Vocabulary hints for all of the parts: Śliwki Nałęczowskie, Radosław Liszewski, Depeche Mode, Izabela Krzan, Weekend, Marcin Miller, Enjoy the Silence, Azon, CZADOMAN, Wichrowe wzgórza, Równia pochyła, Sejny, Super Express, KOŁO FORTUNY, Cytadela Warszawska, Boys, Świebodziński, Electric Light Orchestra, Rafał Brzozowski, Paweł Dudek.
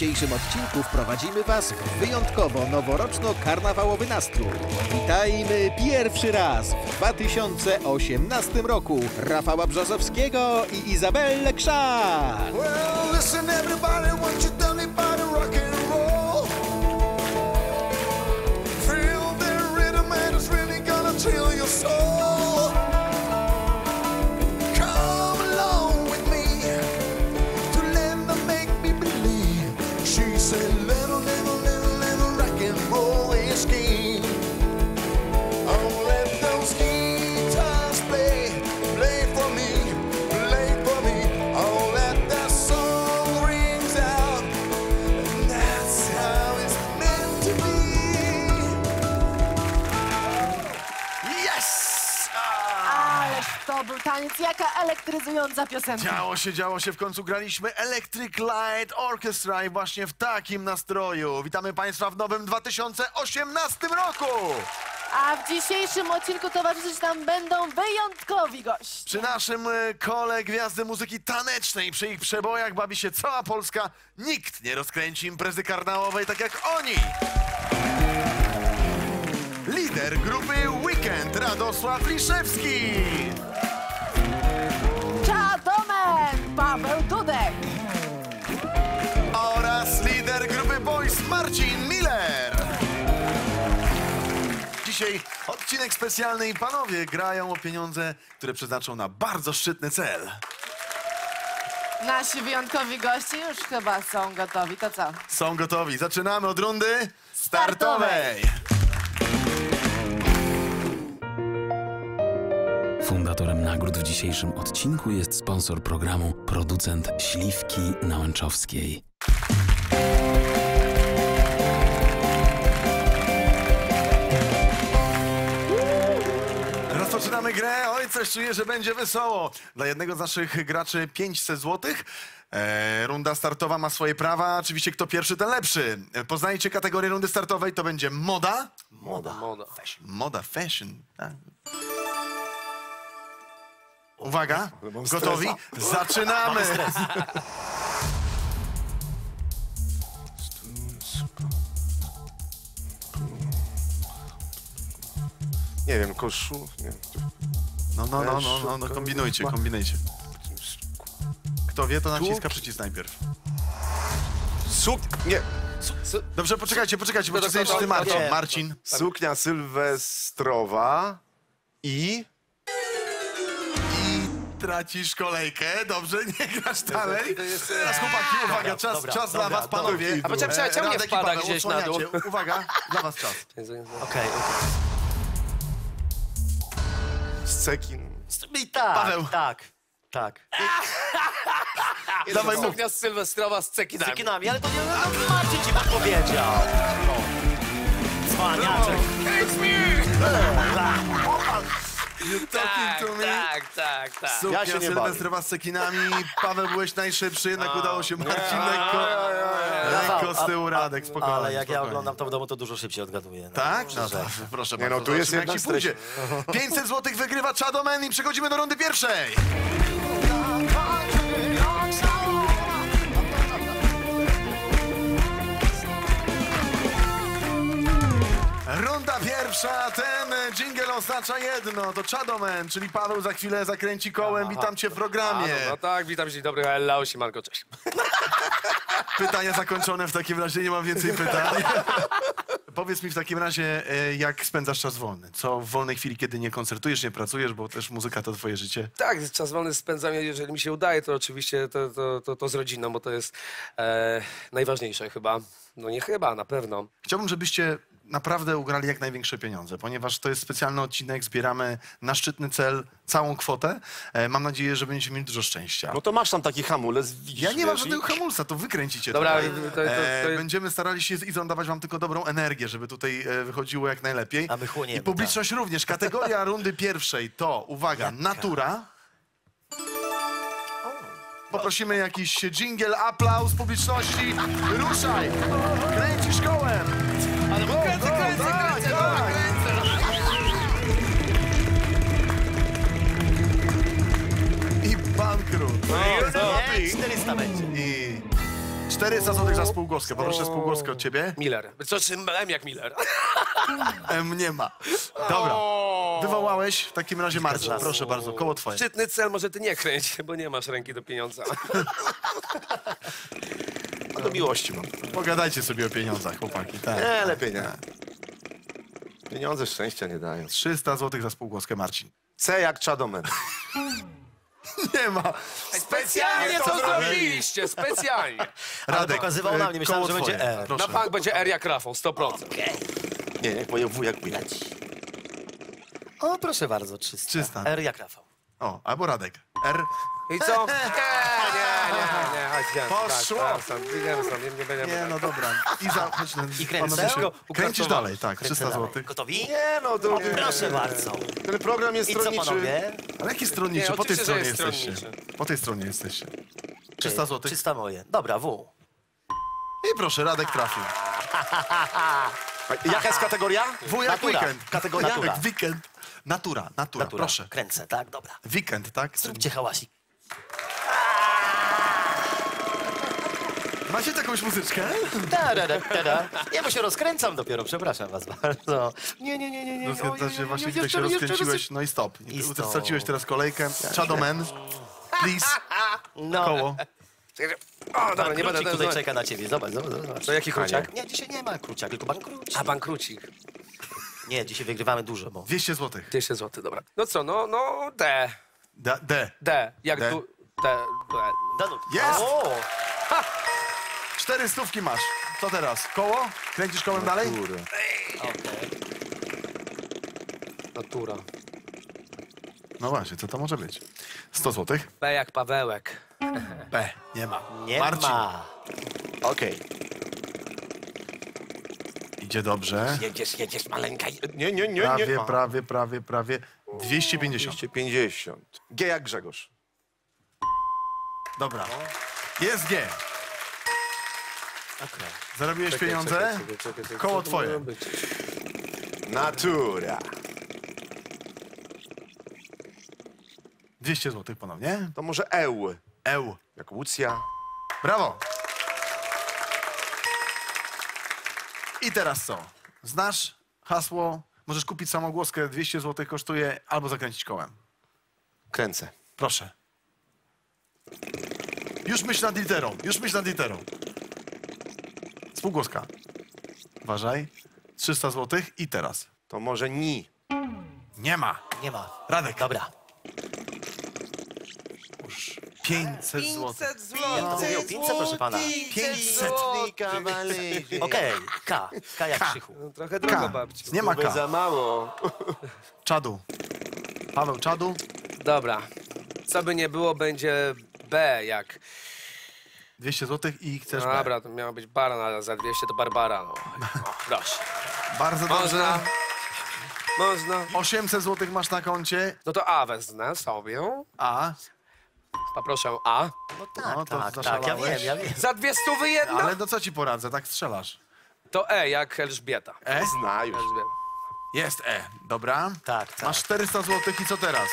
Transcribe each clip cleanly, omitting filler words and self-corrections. dzisiejszym odcinku wprowadzimy Was w wyjątkowo noworoczno-karnawałowy nastrój. Witajmy pierwszy raz w 2018 roku Rafała Brzozowskiego i Izabelę Krzan. Well, listen everybody, what you done about the rock and roll. Feel the rhythm and it's really gonna thrill your soul. Taniec, jaka elektryzująca piosenka. Działo się, w końcu graliśmy Electric Light Orchestra i właśnie w takim nastroju witamy Państwa w nowym 2018 roku. A w dzisiejszym odcinku towarzyszyć nam będą wyjątkowi goście. Przy naszym kole gwiazdy muzyki tanecznej, przy ich przebojach bawi się cała Polska. Nikt nie rozkręci imprezy karnałowej tak jak oni. Lider grupy Weekend, Radosław Liszewski. Paweł Dudek oraz lider grupy Boys Marcin Miller. Dzisiaj odcinek specjalny i panowie grają o pieniądze, które przeznaczą na bardzo szczytny cel. Nasi wyjątkowi goście już chyba są gotowi, to co? Są gotowi, zaczynamy od rundy startowej. Fundatorem nagród w dzisiejszym odcinku jest sponsor programu, producent Śliwki Nałęczowskiej. Rozpoczynamy grę. Oj, coś czuję, że będzie wesoło. Dla jednego z naszych graczy 500 zł. Runda startowa ma swoje prawa. Oczywiście kto pierwszy, ten lepszy. Poznajcie kategorię rundy startowej. To będzie moda. Moda, fashion. Tak. Uwaga, gotowi? Zaczynamy! Nie wiem, koszul... No, kombinujcie. Kto wie, to naciska przycisk najpierw. Dobrze, poczekajcie, bo ty Marcin. Suknia sylwestrowa i... Tracisz kolejkę, dobrze, nie grasz dalej. Teraz chłopaki, uwaga, czas dla was, panowie. A poczekaj, czemu nie wpada gdzieś na dół? Uwaga, dla was czas. Okej. Scekin. Tak. Dawaj, suknia sylwestrowa z cekinami. Ale to nie Marcin ci podpowiedział. Cwaniaczek. Tak. Suknia sylwestrowa z cekinami. Paweł, byłeś najszybszy, jednak udało się Marcin lekko z tyłu. Radek, spokojnie. Ale jak ja oglądam to w domu, to dużo szybciej odgaduję. Tak? Proszę bardzo. No, tu jest jak ci pójdzie. 500 zł wygrywa Chadomen i przechodzimy do rundy pierwszej. Runda pierwsza, ten dżingiel oznacza jedno, to Chadomen, czyli Paweł za chwilę zakręci kołem. Witam cię w programie. No tak, witam, dzień dobry, hello, siemanko, cześć. Pytania zakończone w takim razie, nie mam więcej pytań. Powiedz mi w takim razie, jak spędzasz czas wolny? Co w wolnej chwili, kiedy nie koncertujesz, nie pracujesz, bo też muzyka to twoje życie? Tak, czas wolny spędzam, jeżeli mi się udaje, to oczywiście to z rodziną, bo to jest najważniejsze chyba. No nie chyba, na pewno. Chciałbym, żebyście naprawdę ugrali jak największe pieniądze, ponieważ to jest specjalny odcinek, zbieramy na szczytny cel całą kwotę. Mam nadzieję, że będziecie mieli dużo szczęścia. No to masz tam taki hamulec. Ja nie mam żadnego hamulca, to wykręcicie. Dobra, będziemy starali się dawać wam tylko dobrą energię, żeby tutaj wychodziło jak najlepiej. A my chłoniemy. I publiczność również. Kategoria rundy pierwszej to, uwaga, natura. Poprosimy jakiś dżingiel, aplauz publiczności. Ruszaj! Kręcisz kołem! Ale kręcę. I bankrut. 400 będzie. 400 zł za spółgłoskę. Poproszę spółgłoskę od ciebie. Miller. Co czym M jak Miller? M nie ma. Dobra. Wywołałeś w takim razie Marcina. Proszę bardzo, koło twoje. Szczytny cel, może ty nie kręć, bo nie masz ręki do pieniądza. A do miłości mam. Pogadajcie sobie o pieniądzach, chłopaki. Tak. Nie, lepiej nie. Pieniądze szczęścia nie dają. 300 zł za spółgłoskę, Marcin. C jak Czadomen. Nie ma. Specjalnie to zrobiliście, specjalnie. Radek pokazywał na mnie, myślałem, że będzie R. Proszę. Na bank będzie R jak Rafał, 100%. Okay. Nie, niech moje W jak widać. O, proszę bardzo, 300. 300. R jak Rafał. O, albo Radek. R. I co? Nie, chodź, poszło. Nie, no dobra. Iza, chodź. I kręcisz? Kręcisz dalej, tak, 300 zł. Gotowi? Nie, no dobra. Proszę bardzo. Ten program jest stronniczy. I co, panowie? Ale jaki stronniczy? Po tej stronie jesteście. Po tej stronie jesteście. 300 zł. 300 moje. Dobra, W. I proszę, Radek trafił. Jaka jest kategoria? W jak weekend. Kategoria? Weekend. Natura, proszę. Kręcę, tak, dobra. Weekend, tak? Zróbcie hałasik. Macie jakąś muzyczkę? Da. Ja bo się rozkręcam dopiero, przepraszam was bardzo. Nie. Rozkręcasz się właśnie, jak się rozkręciłeś, no i stop. Straciłeś teraz kolejkę. Shadowman, please. Koło. O, dobra, nie będę tutaj czeka na ciebie, zobacz. To jaki kruciak? Nie, dzisiaj nie ma kruciak, tylko bankrucik. A, bankrucik. Nie, dzisiaj wygrywamy dużo, bo... 200 zł. 200 zł, dobra. No co, no, D. D. Jak D? D. Jest! 400 masz. To teraz? Koło? Kręcisz kołem dalej? Natura. No właśnie, co to może być? 100 zł. B jak Pawełek. B. Nie ma. Marcin. Okej. Idzie dobrze. Jedziesz, maleńka. Nie. Prawie. 250. 250. G jak Grzegorz. Dobra. Jest G. Okay. Zarobiłeś pieniądze? Czekaj. Koło twoje. Natura. 200 zł ponownie. To może eł. Eł. Jak Łucja. Brawo. I teraz co? Znasz hasło? Możesz kupić samogłoskę, 200 zł kosztuje, albo zakręcić kołem. Kręcę. Proszę. Już myśl nad literą. Spółgłoska. Uważaj. 300 zł i teraz. To może ni. Nie ma. Radek. Dobra. Już. 500 zł. Ja to mówię 500, proszę pana. 500. Okej. K jak Krzychu. No, trochę drogo, babciu. Nie ma K. Za mało. Czadu. Paweł Czadu. Dobra. Co by nie było, będzie B jak... 200 zł i chcesz... No dobra, to miała być Baran, ale za 200 to Barbara. No. Proszę. Bardzo dobrze. Można. 800 zł masz na koncie. No to A wezmę sobie. A. Poproszę A. No tak, no, tak, ja wiem. Za 200 jedna? Ale no co ci poradzę, tak strzelasz. To E jak Elżbieta. E? Zna już. Elżbieta. Jest E, dobra. Tak. Masz 400 zł i co teraz?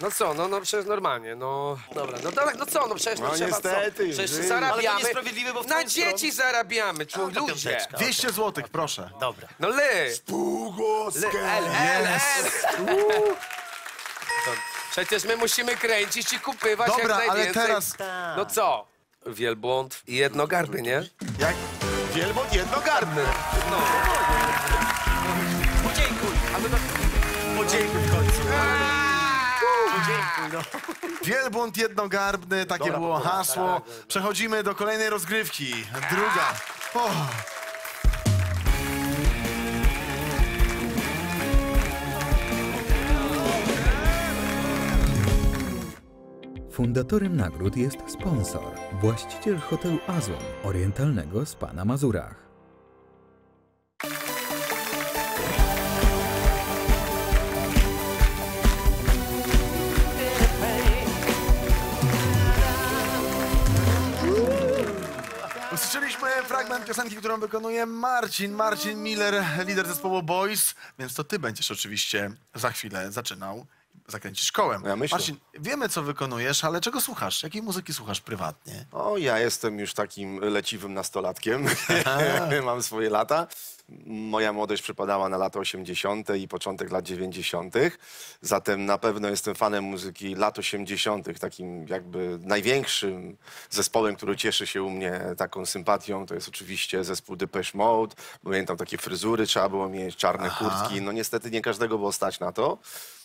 No co, no przecież normalnie, no... Dobra, no dalej, no co, no przecież no trzeba, niestety, co? Przecież zarabiamy... Ale niesprawiedliwe, bo w na dzieci stronę... zarabiamy, człowiek, ludzie! 200 zł, proszę. Dobra. No ly! Spółgłoskę! L! Przecież my musimy kręcić i kupywać. Dobra, jak najwięcej. Dobra, ale teraz... No co? Wielbłąd i jednogarbny, nie? Jak? Wielbłąd i jednogarbny! No. Podziękuj! Podziękuj w końcu. No. Wielbłąd jednogarbny, takie dobra, było hasło. Przechodzimy do kolejnej rozgrywki. Druga. Oh. Fundatorem nagród jest sponsor, właściciel hotelu Azon, orientalnego spa na Mazurach. Usłyszeliśmy fragment piosenki, którą wykonuje Marcin Miller, lider zespołu Boys, więc to ty będziesz oczywiście za chwilę zaczynał. zakręcisz kołem. Ja myślę. Marcin, wiemy, co wykonujesz, ale czego słuchasz? Jakiej muzyki słuchasz prywatnie? O, ja jestem już takim leciwym nastolatkiem. Mam swoje lata. Moja młodość przypadała na lata 80. i początek lat 90. Zatem na pewno jestem fanem muzyki lat 80. Takim jakby największym zespołem, który cieszy się u mnie taką sympatią, to jest oczywiście zespół Depeche Mode. Pamiętam, takie fryzury trzeba było mieć, czarne kurtki. No niestety nie każdego było stać na to.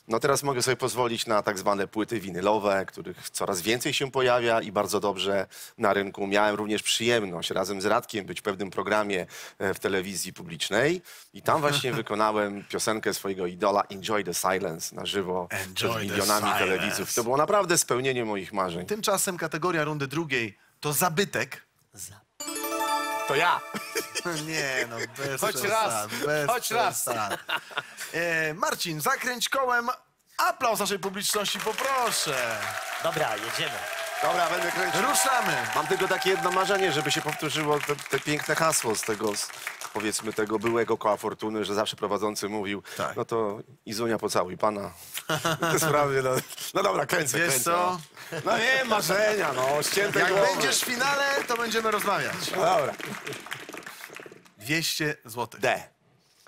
No teraz mogę sobie pozwolić na tak zwane płyty winylowe, których coraz więcej się pojawia i bardzo dobrze na rynku. Miałem również przyjemność razem z Radkiem być w pewnym programie w telewizji publicznej i tam właśnie wykonałem piosenkę swojego idola Enjoy the Silence na żywo przed milionami telewidzów. To było naprawdę spełnienie moich marzeń. Tymczasem kategoria rundy drugiej to zabytek. To ja. Nie, no bez Choć raz. Marcin, zakręć kołem. Aplauz naszej publiczności, poproszę. Dobra, jedziemy. Dobra, będę kręcił. Ruszamy. Mam tylko takie jedno marzenie, żeby się powtórzyło te piękne hasło z tego, powiedzmy, tego byłego koła fortuny, że zawsze prowadzący mówił, tak. No to Izunia, pocałuj pana. Te sprawy, no. No dobra, kręcę, wiesz kręcę. Co? No nie, marzenia, no. Ścięte jak głowy. Będziesz w finale, to będziemy rozmawiać. No dobra. 200 zł. D.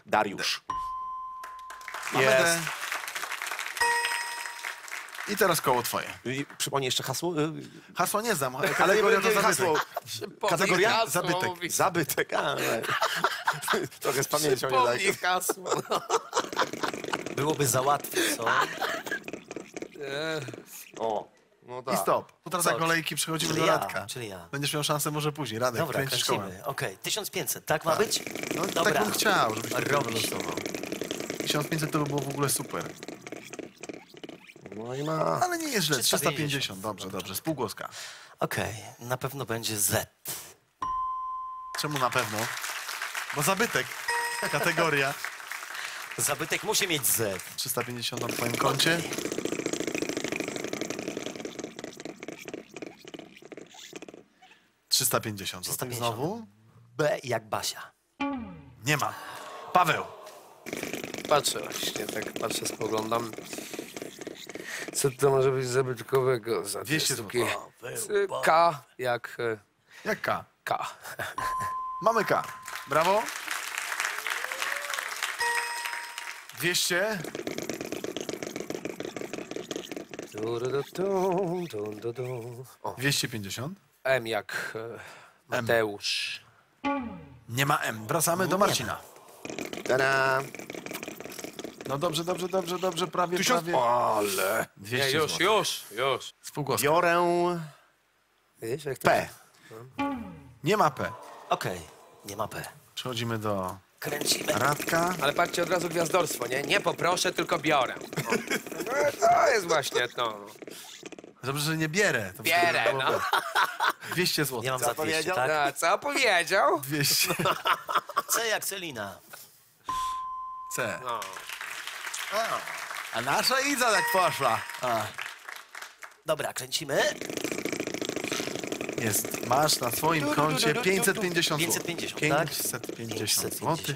Dariusz. D. Jest. D. I teraz koło twoje. Przypomnij jeszcze hasło? Hasło nie znam, ale kategoria to hasło. Kategoria? Zabytek. Mówi. Zabytek, ale... Trochę z pamięcią nie daj. Hasło. Byłoby za łatwe, co? O, no tak. I stop. No teraz za kolejki przechodzimy do Radka. Czyli ja. Będziesz miał szansę może później. Radek, dobra, kręcimy. Okej, 1500, tak ma być? No, dobra. Tak bym chciał, żebyś to wylosował. 1500 to by było w ogóle super. No i ma... Ale nie jest źle, 350, dobrze, z półgłoska. Okej, na pewno będzie Z. Czemu na pewno? Bo zabytek, kategoria. Zabytek musi mieć Z. 350 na twoim koncie. Okay. 350 znowu. B jak Basia. Nie ma. Paweł. Patrzę właśnie, tak patrzę, spoglądam. Co to może być zabytkowego? 200 zł. K jak... Jak K? K. Mamy K. Brawo. 200. O. 250. M jak Mateusz. M. Nie ma M. Wracamy do Marcina. Ta-da. No dobrze, prawie, 1000... prawie. Ale... 200 nie, już. Spółgłosek. Biorę... Wiesz, jak to... P. Nie ma P. Okej, nie ma P. Przechodzimy do... Kręcimy. Radka. Ale patrzcie, od razu gwiazdorstwo, nie? Nie poproszę, tylko biorę. No, to jest właśnie to. Dobrze, że nie bierę. To bierę, no. 200 zł. Nie mam za 200, tak? No, co powiedział? 200. C jak Celina. C. No. A nasza Idza tak poszła. A. Dobra, kręcimy. Jest. Masz na swoim koncie 550 zł. 550 zł.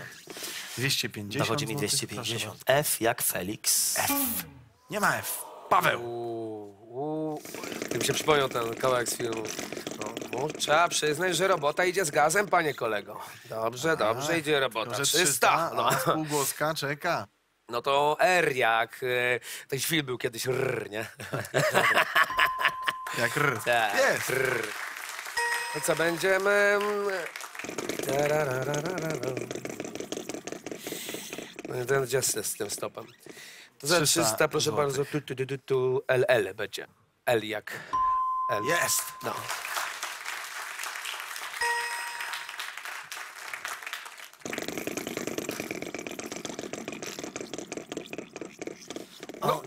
250 zł. Dochodzi mi 250. F jak Felix. F. Nie ma F. Paweł. Tym się przypomniał ten kawałek z filmu. No, trzeba przyznać, że robota idzie z gazem, panie kolego. Dobrze, idzie robota. 300. No. Półgłoska czeka. No to R jak... Ten film był kiedyś R, nie? Jak R. Jest. R. No co, będziemy... Ten Justice z tym stopem. To za 300, proszę bardzo, tu LL będzie. L jak... L. Jest. No.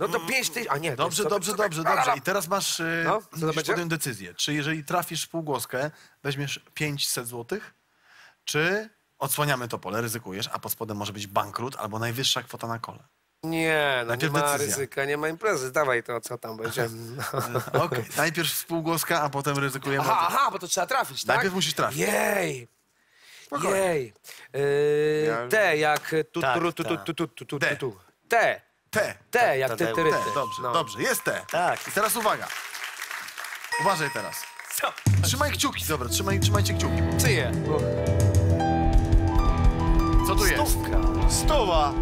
No to 5000... A nie, dobrze. I teraz masz podjąć decyzję. Czy jeżeli trafisz w półgłoskę, weźmiesz 500 zł, czy odsłaniamy to pole, ryzykujesz, a pod spodem może być bankrut albo najwyższa kwota na kole. Nie, no nie ma ryzyka, nie ma imprezy. Dawaj to, co tam będzie. Okej, najpierw współgłoska, a potem ryzykujemy. Aha, bo to trzeba trafić, tak? Najpierw musisz trafić. Jej. T jak... T. T jak ty ryty. Dobrze, no. Dobrze, jest T. Tak. I teraz uwaga. Uważaj teraz. Co? Trzymaj kciuki, dobra, trzymajcie kciuki. Cyje. Co tu jest? Stówka. Stuwa.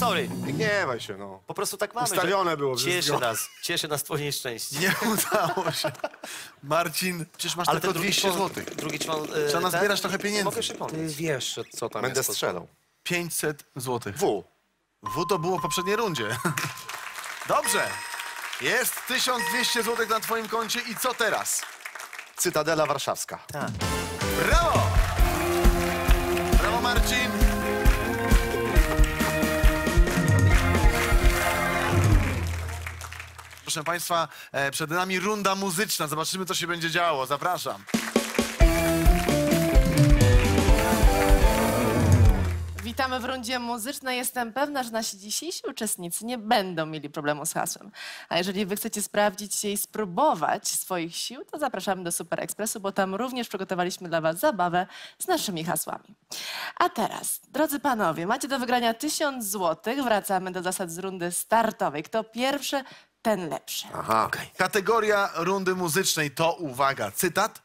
Sorry. Nie gniewaj się, no. Po prostu tak mamy. Ustawione było. Cieszy nas twoje nieszczęście. Nie udało się. Marcin, przecież masz tylko 200 zł. Trzeba nazbierać trochę pieniędzy. Mogę się pomóc. Ty wiesz, co tam jest. Będę strzelał. 500 zł. W to było w poprzedniej rundzie. Dobrze. Jest 1200 zł na twoim koncie i co teraz? Cytadela Warszawska. Tak. Brawo! Brawo, Marcin. Proszę Państwa, przed nami runda muzyczna. Zobaczymy, co się będzie działo. Zapraszam. Witamy w rundzie muzycznej. Jestem pewna, że nasi dzisiejsi uczestnicy nie będą mieli problemu z hasłem. A jeżeli wy chcecie sprawdzić się i spróbować swoich sił, to zapraszamy do Super Expressu, bo tam również przygotowaliśmy dla was zabawę z naszymi hasłami. A teraz, drodzy panowie, macie do wygrania 1000 zł. Wracamy do zasad z rundy startowej. Kto pierwszy, ten lepszy. Aha. Okay. Kategoria rundy muzycznej to, uwaga, cytat.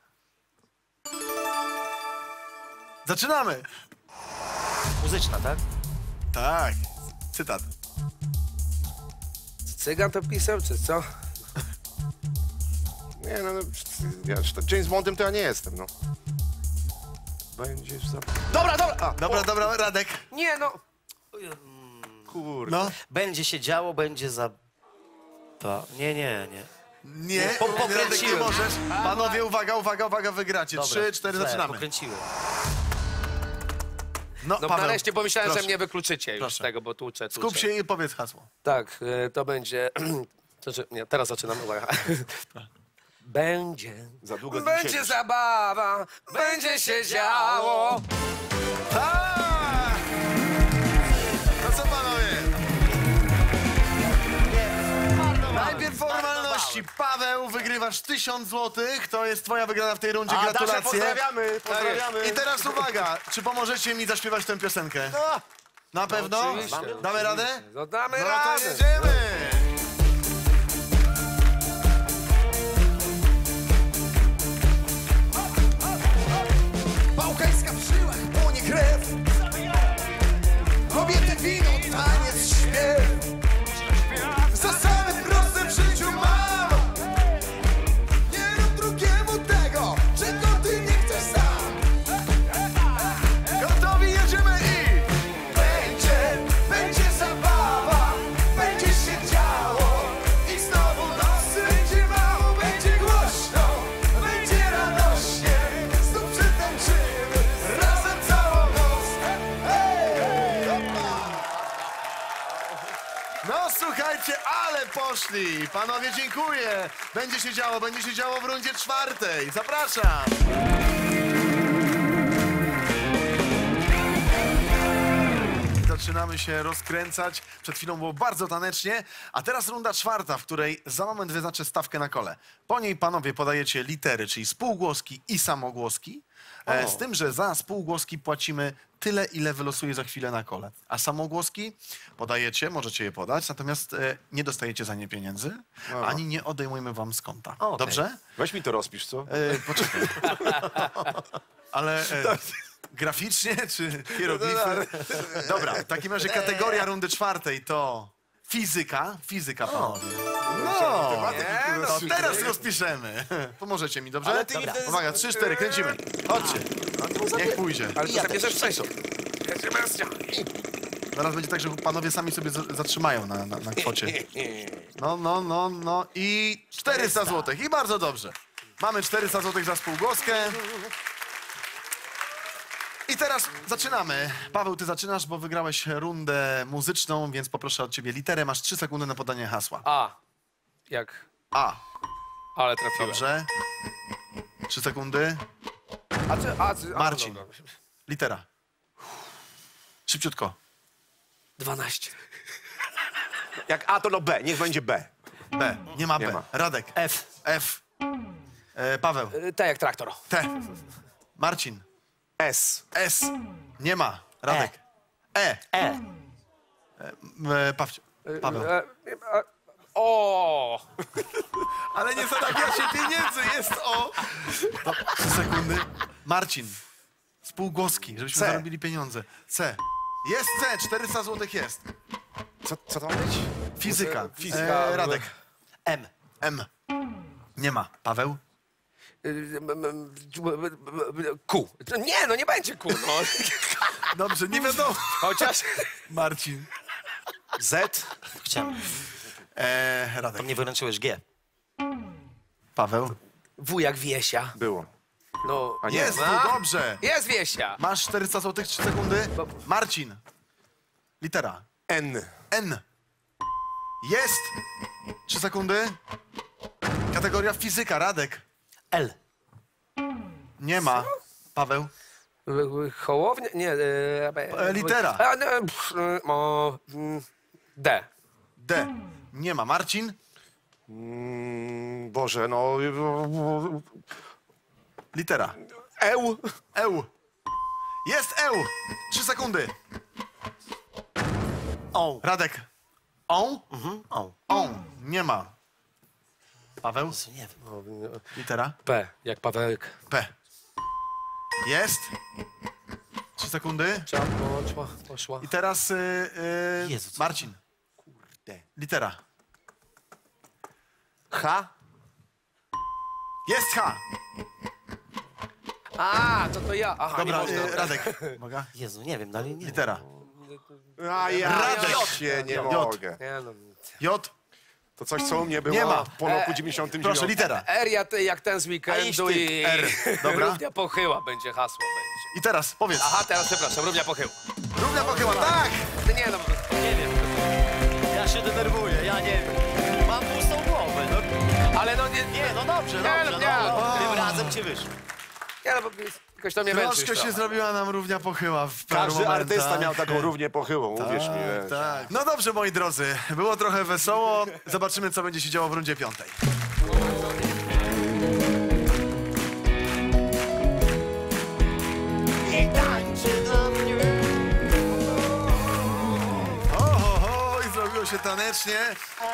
Zaczynamy. Muzyczna, tak? Tak. Cytat. Cygan to pisał, czy co? Nie, no, James Bondem to ja nie jestem, no. Będziesz za... Dobra, Radek. Nie, no... Kurde. No. Będzie się działo, będzie za... Nie, pokręciłem. Nie możesz. Panowie, uwaga, wygracie. Dobra, 3, 4, zaczynamy. Pokręciłem. No Paweł, nareszcie pomyślałem, że mnie wykluczycie już z tego, bo tłuczę. Skup się i powiedz hasło. Tak, to będzie... nie, teraz zaczynam. Będzie... Za długo będzie zabawa, będzie się działo. Tak! No co panowie? Najpierw formalności. Paweł, wygrywasz 1000 zł. To jest twoja wygrana w tej rundzie. Gratulacje. Dasze, pozdrawiamy. I teraz uwaga, czy pomożecie mi zaśpiewać tę piosenkę? No. Na pewno? No, damy radę? No, damy radę. To jedziemy. Bałkańska w żyłach płonie krew. Kobiety wino, taniec, śpiew. Poszli. Panowie, dziękuję. Będzie się działo w rundzie czwartej. Zapraszam. Zaczynamy się rozkręcać. Przed chwilą było bardzo tanecznie, a teraz runda czwarta, w której za moment wyznaczę stawkę na kole. Po niej panowie podajecie litery, czyli spółgłoski i samogłoski. Z tym, że za spółgłoski płacimy tyle, ile wylosuje za chwilę na kole. A samogłoski podajecie, możecie je podać, natomiast nie dostajecie za nie pieniędzy, ani nie odejmujemy wam z konta. Okay. Dobrze? Weź mi to rozpisz, co? Poczekaj. Ale... Graficznie czy hieroglify? Dobra, w takim razie kategoria rundy czwartej to fizyka. Fizyka, panowie. No, teraz rozpiszemy. Pomożecie mi, dobrze? Uwaga, 3, 4, kręcimy. Chodźcie. Niech pójdzie. Ale to zabierzesz wcześniej. Zaraz będzie tak, że panowie sami sobie zatrzymają na kwocie. No. I 400 zł. I bardzo dobrze. Mamy 400 zł za spółgłoskę. I teraz zaczynamy. Paweł, ty zaczynasz, bo wygrałeś rundę muzyczną, więc poproszę od ciebie literę. Masz 3 sekundy na podanie hasła. A. Jak? A. Ale trafiłem. Dobrze. 3 sekundy. Marcin. Litera. Szybciutko. 12. Jak A, to no B. Niech będzie B. B. Nie ma B. Nie ma. Radek. F. Paweł. T jak traktor. T. Marcin. S. S. Nie ma. Radek. E. E. Paweł. O! Ale nie zarabia się pieniędzy, jest o! To, 3 sekundy. Marcin. Spółgłoski, żebyśmy zarobili pieniądze. C. Jest C, 400 zł jest. Co to ma być? Fizyka. Fizyka. Radek. M. M. Nie ma. Paweł? Q. Nie, no nie będzie Q. No. Dobrze, nie wiadomo. Chociaż... Marcin. Z. Chciałem. Radek. Nie wyręczyłeś G. Paweł? W jak Wiesia. Było. No, nie jest, no dobrze. Jest Wiesia. Masz 400 zł, 3 sekundy. Marcin. Litera. N. N. Jest. 3 sekundy. Kategoria fizyka. Radek. L. Nie ma. Co? Paweł. Hołownia? Nie. Litera. D. D. Nie ma. Marcin? Boże, no... Litera. Eł. Eł. Jest eł. 3 sekundy. O. Radek. O. Mhm. O. O. Nie ma. Paweł? Nie wiem. Litera? P. Jak Pawełek. P. Jest. 3 sekundy. I teraz Jezu, Marcin. Kurde. Litera. H. Jest H. A, to ja. Aha, dobra, nie można. Radek. Mogę? Jezu, nie wiem, dalej nie. Litera. A ja Radek. Się nie mogę. J. To coś, co u mnie było nie ma. Po roku 99. Proszę, litera. R jak ten z Weekendu i... R. Dobra. Równia pochyła będzie, hasło będzie. I teraz, powiedz. Aha, teraz przepraszam, równia pochyła. Równia pochyła, tak! Nie, no, nie wiem. Ja się denerwuję, ja nie wiem. Mam pustą głowę, no. Ale no nie... Nie, no dobrze, dobrze, tym razem ci wyszło. Nie, no, bo jakoś to mnie męczysz. Troszkę się zrobiła nam równia pochyła w paru momentach. Każdy artysta miał taką równię pochyłą, uwierz mi. Tak. No dobrze, moi drodzy, było trochę wesoło. Zobaczymy, co będzie się działo w rundzie 5. I zrobiło się tanecznie.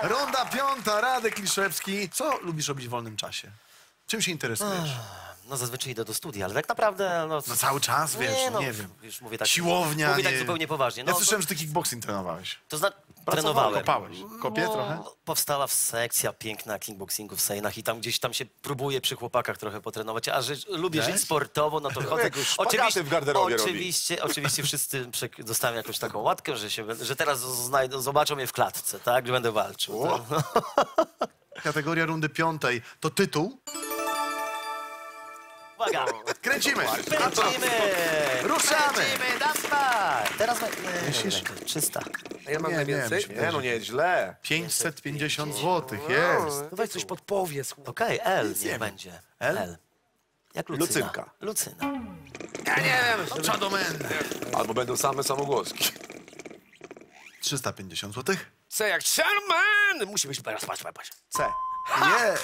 Runda 5, Radek Liszewski. Co lubisz robić w wolnym czasie? Czym się interesujesz? No zazwyczaj idę do studia, ale tak naprawdę... No, cały czas, wiesz, nie wiem. Już mówię tak, siłownia, mówię tak zupełnie poważnie. No, ja słyszałem, że ty kickboxing trenowałeś. To znaczy, trenowałem. Kopałeś. Kopię trochę? Powstała sekcja piękna kickboxingu w Sejnach i tam gdzieś tam się próbuję przy chłopakach trochę potrenować, a że lubię żyć sportowo, no to chodzę... Oczywiście w garderobie oczywiście wszyscy dostałem jakąś taką łatkę, że teraz zobaczą mnie w klatce, tak? Że będę walczył. Kategoria rundy 5 to tytuł. Uwaga! Kręcimy! Kręcimy! Ruszamy! Kręcimy, dawaj! Teraz na 300. Ja mam najwięcej? Nie, no nieźle. 550 zł, jest. No weź coś podpowiedz. Okej, L nie będzie. L? Jak Lucynka. Lucyna. Ja nie wiem, czadomen. Albo będą same samogłoski. 350 zł. C jak Sherman! Musi być teraz, patrz. C. Nie!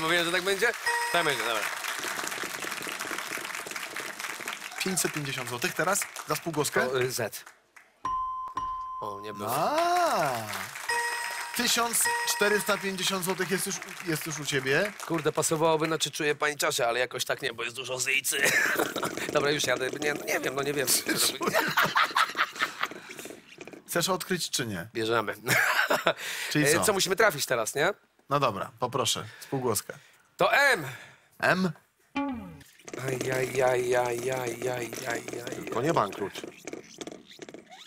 Mówiłem, że tak będzie? Tak będzie, dobra. 550 zł teraz za spółgłoskę. Z. O, nie było. 1450 zł jest już u ciebie. Kurde, pasowałoby, no czy czuję pani czaszę, ale jakoś tak nie, bo jest dużo zyjcy. Dobra, już jadę. Nie wiem. Chcesz odkryć, czy nie? Bierzemy. Czyli co? Co musimy trafić teraz, nie? No dobra, poproszę. Spółgłoskę. To M. M? To nie bankrut.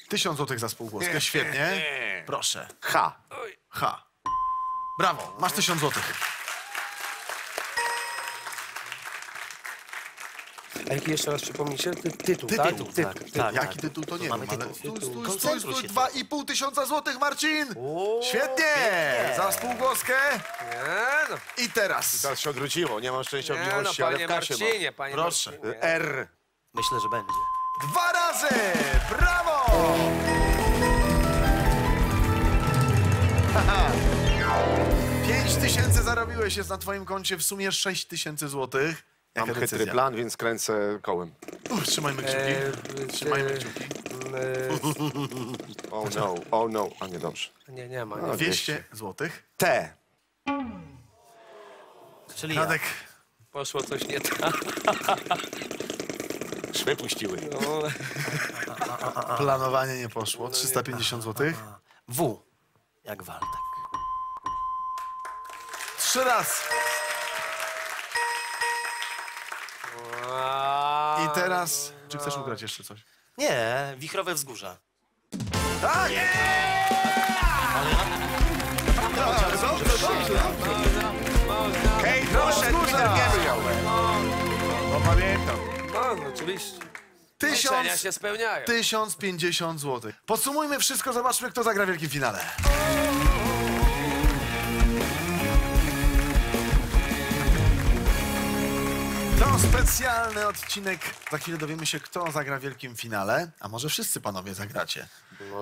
1000 zł za spółgłoskę, świetnie. Proszę. H. H. Brawo, masz 1000 zł. A jaki jeszcze raz przypomnijcie? Tytuł, tak. Jaki tytuł, to nie wiem, ale... Stój, 2500 złotych, Marcin! Świetnie! Za spółgłoskę. I teraz. I teraz się odwróciło, nie mam szczęścia obniżoności, ale w kasie mam. Proszę. R. Myślę, że będzie. 2 razy! Brawo! Haha! 5000 zarobiłeś, jest na twoim koncie w sumie 6000 złotych. Mam jaka chytry decyzja? Plan, więc kręcę kołem. Trzymajmy kciuki. Trzymajmy kciuki. Oh no, a nie dobrze. Nie, nie ma. No, 200 złotych. T. Czyli Radek. Ja. Poszło coś nie tak. Szwy puściły. No. Planowanie nie poszło. 350 złotych. W. Jak Waldek. 3 razy. I teraz... Czy chcesz ugrać jeszcze coś? Nie, Wichrowe wzgórza. Tak! Nie! Ale hej, proszę, Twitter nie wyjął. No pamiętam. No, oczywiście. 1000 się spełniają. 1050 zł. Podsumujmy wszystko, zobaczmy, kto zagra w wielkim finale. To specjalny odcinek. Za chwilę dowiemy się, kto zagra w wielkim finale. A może wszyscy panowie zagracie?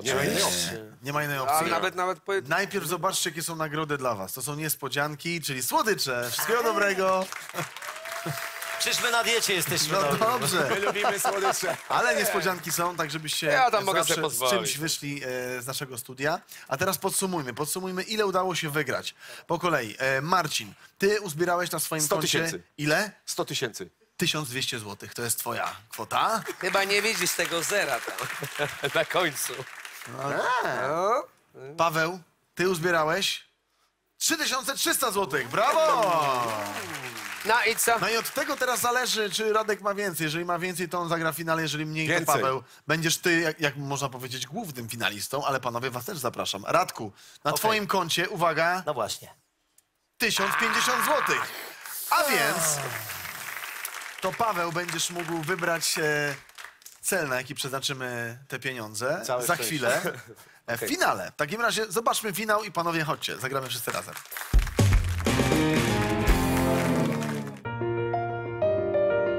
Nie ma innej opcji. Nie ma innej opcji. Nawet najpierw zobaczcie, jakie są nagrody dla was. To są niespodzianki, czyli słodycze. Wszystkiego dobrego. Przecież my na diecie jesteśmy. No dobrze. My lubimy słodycze. Ale niespodzianki są, tak żebyście z czymś wyszli z naszego studia. A teraz podsumujmy. Podsumujmy, ile udało się wygrać. Po kolei. Marcin, ty uzbierałeś na swoim koncie ile? 100 tysięcy. 1200 zł. To jest twoja kwota. Chyba nie widzisz tego zera tam. Na końcu. No. Paweł, ty uzbierałeś 3300 zł. Brawo! No i co? No i od tego teraz zależy, czy Radek ma więcej. Jeżeli ma więcej, to on zagra w finale, jeżeli mniej, to Paweł. Będziesz ty, jak można powiedzieć, głównym finalistą, ale panowie, was też zapraszam. Radku, na twoim koncie, uwaga... No właśnie. 1050 zł. A więc... To Paweł, będziesz mógł wybrać cel, na jaki przeznaczymy te pieniądze. Całe za chwilę. W finale. W takim razie zobaczmy finał i panowie, chodźcie, zagramy wszyscy razem.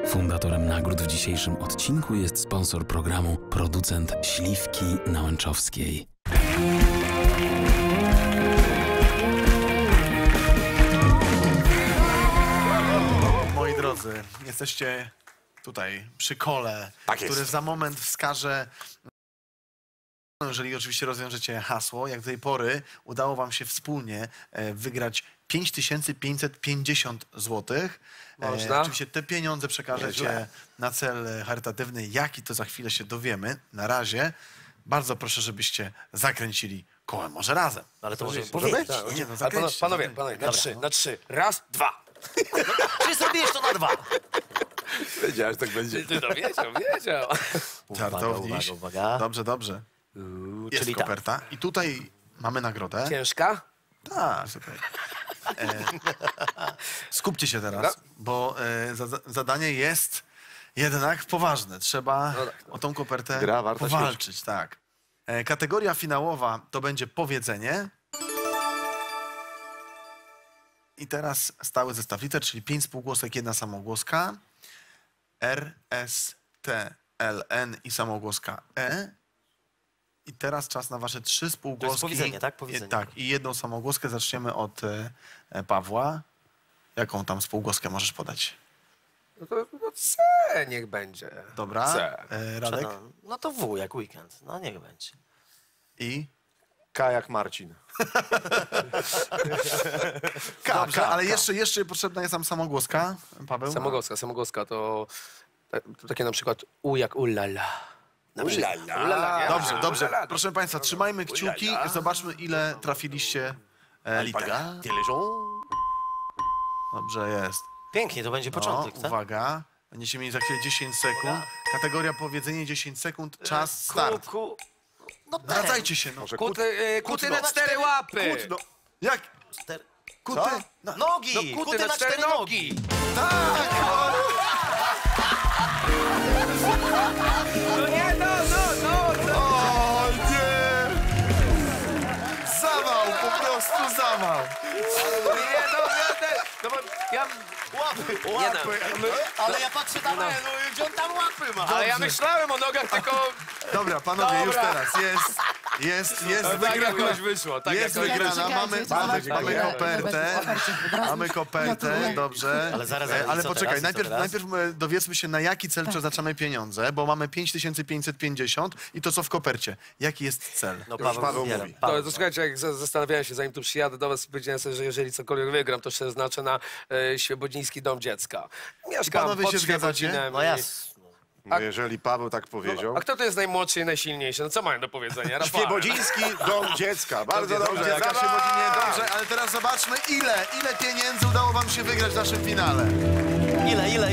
Fundatorem nagród w dzisiejszym odcinku jest sponsor programu, producent Śliwki Nałęczowskiej. Moi drodzy, jesteście tutaj przy kole, które za moment wskaże... Jeżeli oczywiście rozwiążecie hasło, jak do tej pory udało wam się wspólnie wygrać 5550 zł. Można? Oczywiście te pieniądze przekażecie na cel charytatywny. Jaki, to za chwilę się dowiemy. Na razie bardzo proszę, żebyście zakręcili kołem. Może razem. Ale to może powiedzieć. Panowie, na trzy. Raz, dwa. Czy zrobiłeś to na dwa? Wiedziałeś, tak będzie. Ty to wiedział. Żartowniś. Dobrze, dobrze. Jest czyli koperta. I tutaj mamy nagrodę. Ciężka? Tak, super. Skupcie się teraz, bo zadanie jest jednak poważne. Trzeba o tą kopertę powalczyć. Tak. Kategoria finałowa to będzie powiedzenie. I teraz stały zestaw liter, czyli 5 spółgłosek, 1 samogłoska. R, S, T, L, N i samogłoska E. I teraz czas na wasze 3 spółgłoski. To jest powiedzenie, tak? Powiedzenie. Tak, i 1 samogłoskę. Zaczniemy od Pawła. Jaką tam spółgłoskę możesz podać? No to C niech będzie. Dobra. C. Radek? No to W jak weekend. No niech będzie. I? K jak Marcin. K, dobrze, K, ale K. Jeszcze potrzebna jest tam samogłoska. Paweł? Samogłoska to takie na przykład U jak ulala. Dobrze, dobrze. Proszę państwa, trzymajmy kciuki i zobaczmy, ile trafiliście liter. Dobrze jest. Pięknie, to będzie początek, tak? Uwaga, będziecie mieli za chwilę 10 sekund. Kategoria powiedzenie 10 sekund, czas start. Wracajcie się. Kuty na 4 łapy. Jak? Kuty na nogi. Kuty na 4 nogi. Tak! No nie, no! O nie! Zawał, po prostu zawał! Nie, ja łapy. Ale ja patrzę tam, gdzie on tam łapy ma. Ale ja myślałem o nogach, tylko... Dobra, panowie, już teraz jest Jest tak wygrana. Jest wygrana. Mamy kopertę. Dobrze. Ale poczekaj, najpierw dowiedzmy się, na jaki cel przeznaczamy pieniądze, bo mamy 5550 i to, co w kopercie. Jaki jest cel? No Paweł mówi. To słuchajcie, jak zastanawiałem się, zanim tu przyjadę do was, powiedziałem sobie, że jeżeli cokolwiek wygram, to przeznaczę na Świebodziński Dom Dziecka. Mieszkam pod Świebodzinem. No jasne. No jeżeli Paweł tak powiedział... A kto to jest najmłodszy i najsilniejszy? No co mają do powiedzenia? Świebodziński Dom Dziecka. Bardzo dobrze. Dobrze, ale teraz zobaczmy, ile pieniędzy udało wam się wygrać w naszym finale. Ile?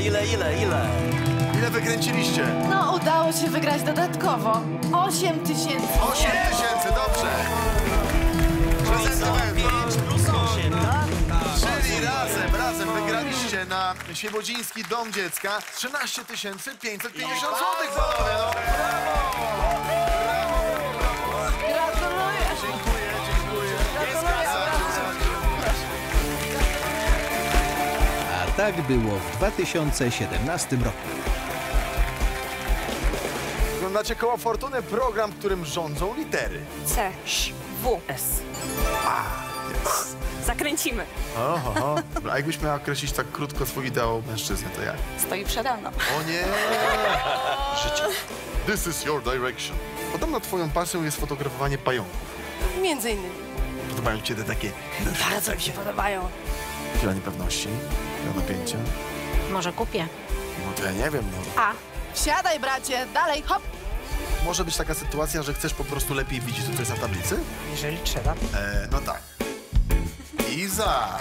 Ile wykręciliście? No, udało się wygrać dodatkowo 8000. 8000, dobrze. Prezentowałem 5 + 8, tak? Czyli razem wygraliście na Świebodziński Dom Dziecka 13550 zł. Brawo! Gratuluję! Dziękuję. A tak było w 2017 roku. Oglądacie Koło Fortuny, program, którym rządzą litery C, Sz, W, S. Zakręcimy. Oho. A jakbyś miała określić tak krótko swój ideał mężczyzny, to jak? Stoi przede mną. O nie! Życie. This is your direction. Podobno twoją pasją jest fotografowanie pająków. Między innymi. Podobają ci te takie... Bardzo mi się podobają. Chwila niepewności, chwila napięcia. Może kupię. No to ja nie wiem, no. A, wsiadaj bracie, dalej, hop! Może być taka sytuacja, że chcesz po prostu lepiej widzieć to, co jest na tablicy? Jeżeli trzeba. No tak. Iza!